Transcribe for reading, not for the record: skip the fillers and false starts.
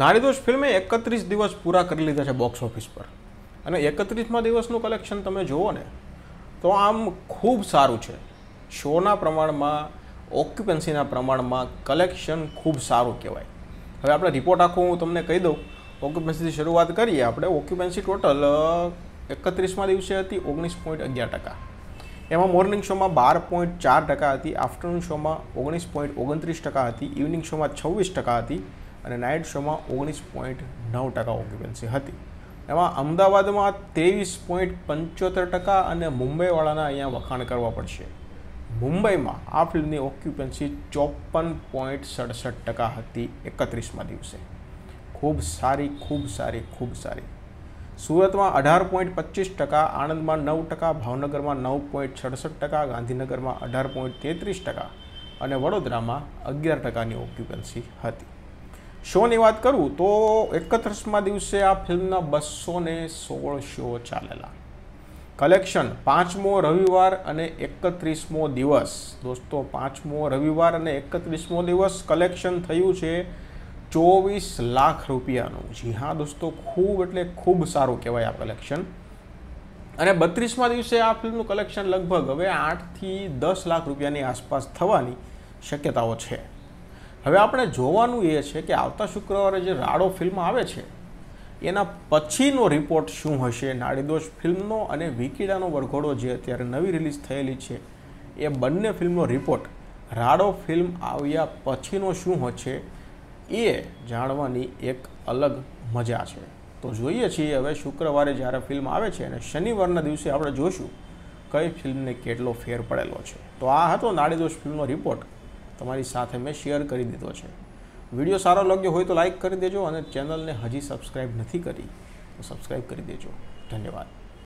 નાડી દોષ ફિલ્મે 31 દિવસ પૂરા કરી લીધા છે બોક્સ ઓફિસ પર અને 31મા દિવસનું કલેક્શન તમે જુઓ ને તો આમ ખૂબ સારું છે. શોના પ્રમાણમાં, ઓક્યુપન્સીના પ્રમાણમાં કલેક્શન ખૂબ સારું કહેવાય. હવે આપણે રિપોર્ટ આખો હું તમને કહી દઉં. ઓક્યુપન્સીથી શરૂઆત કરીએ આપણે. ઓક્યુપન્સી ટોટલ 31મા દિવસે હતી 19.11%. એમાં મોર્નિંગ શોમાં 12.4% હતી, આફ્ટરનૂન શોમાં 19.29% હતી, ઇવનિંગ શોમાં 26% હતી અને નાઇટ શોમાં 19.9% ઓક્યુપન્સી હતી. એમાં અમદાવાદમાં 23.75% અને મુંબઈવાળાના અહીંયા વખાણ કરવા પડશે. મુંબઈમાં આ ફિલ્મની ઓક્યુપન્સી 54.67% હતી 31મા દિવસે. ખૂબ સારી, ખૂબ સારી, ખૂબ સારી. सूरतમાં 18.25%, આણંદમાં 9%, ભાવનગરમાં 9.67%, ગાંધીનગરમાં 18.33% અને વડોદરામાં 11%ની ઓક્યુપન્સી હતી. શોની વાત કરું તો 31મા દિવસે આ ફિલ્મના 216 શો ચાલેલા. કલેક્શન પાંચમો રવિવાર અને 31મો દિવસ. દોસ્તો, પાંચમો રવિવાર અને 31મો દિવસ કલેક્શન થયું છે 24 लाख रुपयाનું. જી હા દોસ્તો, ખૂબ એટલે ખૂબ સારું કહેવાય આ કલેક્શન. અને 32મા દિવસે આ ફિલ્મનું કલેક્શન લગભગ હવે 8 થી 10 લાખ રૂપિયાની આસપાસ થવાની શક્યતાઓ છે. હવે આપણે જોવાનું એ છે કે આવતા શુક્રવારે જે રાડો ફિલ્મ આવે છે એના પછીનો રિપોર્ટ શું હશે નાડી દોષ ફિલ્મનો અને વિકીડાનો વરઘોડો જે અત્યારે નવી રિલીઝ થયેલી છે એ બંને ફિલ્મનો રિપોર્ટ રાડો ફિલ્મ આવ્યા પછીનો શું હશે એ જાણવાની એક અલગ મજા છે. તો જોઈએ છીએ હવે શુક્રવારે જ્યારે ફિલ્મ આવે છે અને શનિવારના દિવસે આપણે જોઈશું કઈ ફિલ્મને કેટલો ફેર પડેલો છે. તો આ હતો નાડી દોષ ફિલ્મનો રિપોર્ટ, તમારી સાથે મેં શેર કરી દીધો છે. વિડીયો સારો લાગ્યો હોય તો લાઇક કરી દેજો અને ચેનલને હજી સબસ્ક્રાઈબ નથી કરી તો સબસ્ક્રાઈબ કરી દેજો. ધન્યવાદ.